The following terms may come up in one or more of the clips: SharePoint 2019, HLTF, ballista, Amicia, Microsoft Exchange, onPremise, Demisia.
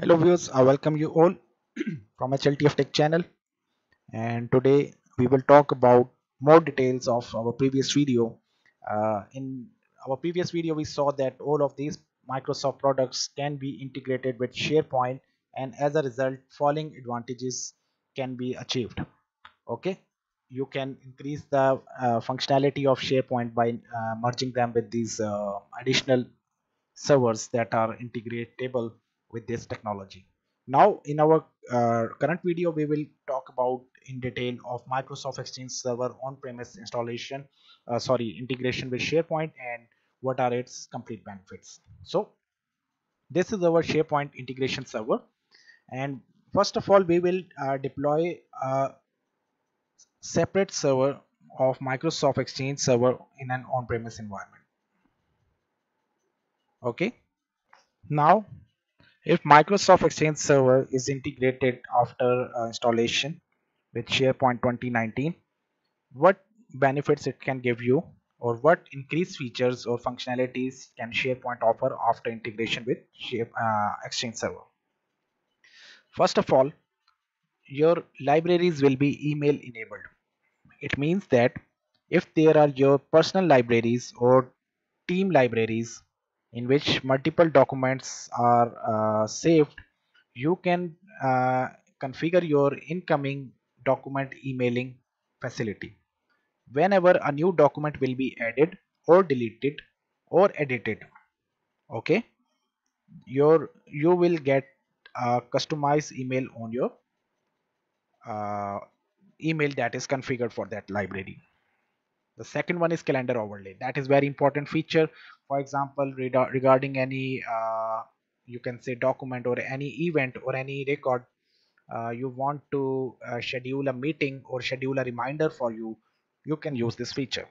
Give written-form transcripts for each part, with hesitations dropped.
Hello viewers, I welcome you all from HLTF Tech channel, and today we will talk about more details of our previous video. In our previous video we saw that all of these Microsoft products can be integrated with SharePoint, and as a result following advantages can be achieved. Okay, you can increase the functionality of SharePoint by merging them with these additional servers that are integratable with this technology. Now in our current video we will talk about in detail of Microsoft Exchange Server on-premise installation, integration with SharePoint, and what are its complete benefits. So this is our SharePoint integration server, and first of all we will deploy a separate server of Microsoft Exchange Server in an on-premise environment. Okay, now if Microsoft Exchange Server is integrated after installation with SharePoint 2019, what benefits it can give you, or what increased features or functionalities can SharePoint offer after integration with Exchange Server? First of all, your libraries will be email enabled. It means that if there are your personal libraries or team libraries in which multiple documents are saved, you can configure your incoming document emailing facility. Whenever a new document will be added or deleted or edited, okay, you will get a customized email on your email that is configured for that library. The second one is calendar overlay. That is very important feature. For example, regarding any you can say document or any event or any record, you want to schedule a meeting or schedule a reminder for you, you can use this feature.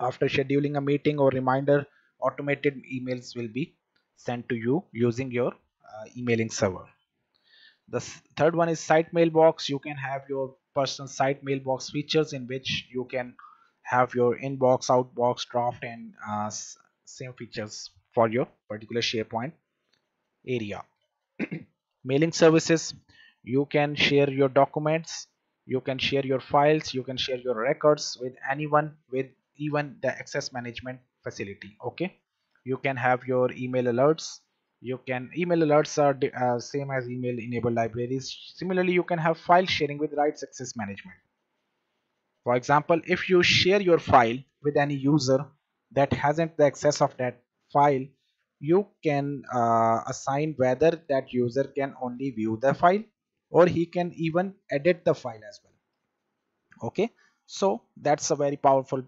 After scheduling a meeting or reminder, automated emails will be sent to you using your emailing server. The third one is site mailbox. You can have your personal site mailbox features in which you can have your inbox, outbox, draft, and same features for your particular SharePoint area. Mailing services, you can share your documents, you can share your files, you can share your records with anyone, with even the access management facility. Okay, you can have your email alerts. Email alerts are same as email enabled libraries. Similarly, you can have file sharing with rights access management. For example, if you share your file with any user that hasn't the access of that file, you can assign whether that user can only view the file or he can even edit the file as well. Okay, so that's a very powerful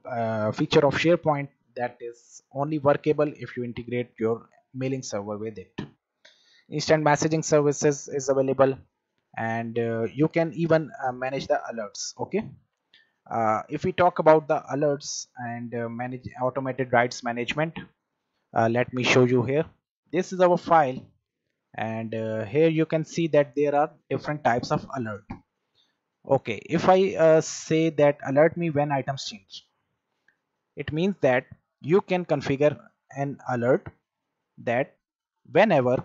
feature of SharePoint that is only workable if you integrate your mailing server with it. Instant messaging services is available, and you can even manage the alerts. Okay. If we talk about the alerts and manage automated rights management, let me show you here. This is our file, and here you can see that there are different types of alert. Okay, if I say that alert me when items change, it means that you can configure an alert that whenever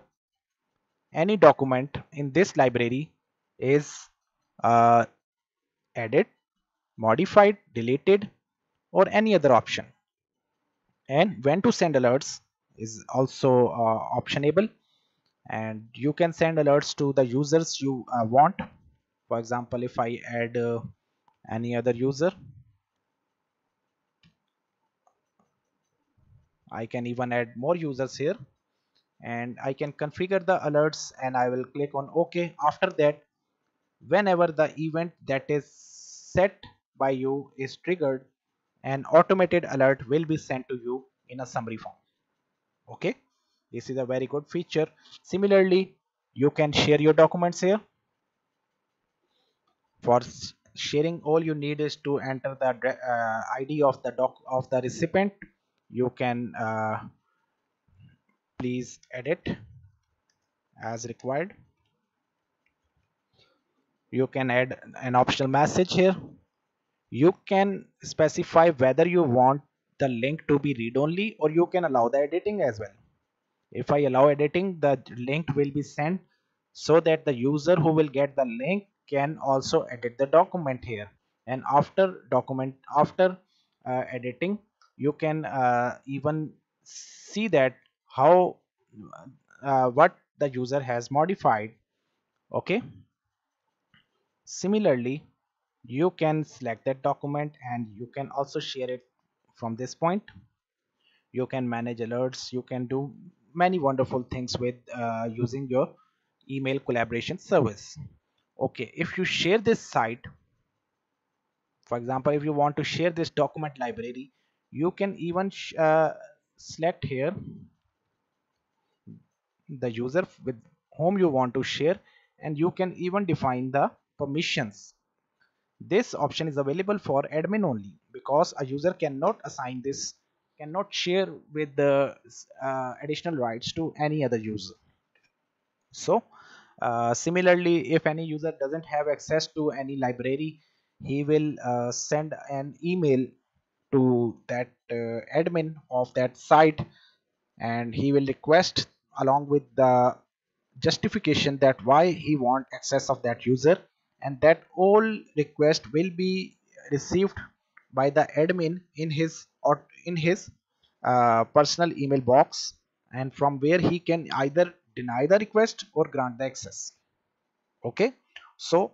any document in this library is added, modified, deleted, or any other option. And when to send alerts is also optionable, and you can send alerts to the users you want. For example, if I add any other user, I can even add more users here, and I can configure the alerts, and I will click on OK. After that, whenever the event that is set by you is triggered, an automated alert will be sent to you in a summary form. Okay, this is a very good feature. Similarly, you can share your documents here. For sharing, all you need is to enter the ID of the recipient. You can please edit as required. You can add an optional message here. You can specify whether you want the link to be read-only, or you can allow the editing as well. If I allow editing, the link will be sent so that the user who will get the link can also edit the document here. And after editing, you can even see that how what the user has modified. Okay, similarly you can select that document and you can also share it from this point. You can manage alerts, you can do many wonderful things with using your email collaboration service. Okay, if you share this site, for example, if you want to share this document library, you can even select here the user with whom you want to share, and you can even define the permissions. This option is available for admin only, because a user cannot assign this, cannot share with the additional rights to any other user. So similarly, if any user doesn't have access to any library, he will send an email to that admin of that site, and he will request along with the justification that why he want access of that user, and that all request will be received by the admin in his personal email box, and from where he can either deny the request or grant the access. Okay, so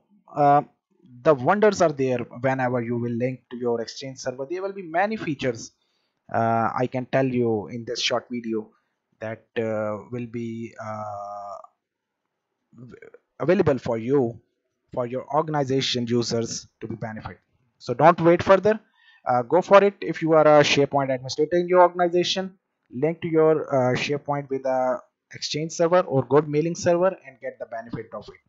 the wonders are there whenever you will link to your Exchange server. There will be many features I can tell you in this short video that will be available for you, for your organization users to be benefit. So don't wait further, go for it. If you are a SharePoint administrator in your organization, link to your SharePoint with a Exchange server or good mailing server and get the benefit of it.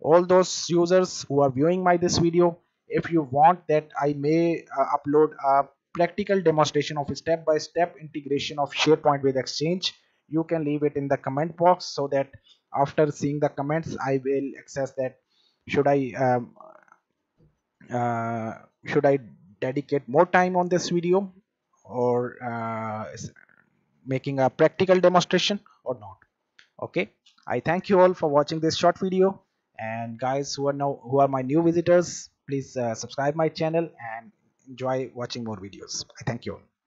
All those users who are viewing this video, if you want that I may upload a practical demonstration of a step-by-step integration of SharePoint with Exchange, you can leave it in the comment box, so that after seeing the comments I will access that. Should I dedicate more time on this video, or making a practical demonstration or not? Okay, I thank you all for watching this short video, and guys who are my new visitors, please subscribe my channel and enjoy watching more videos. I thank you all.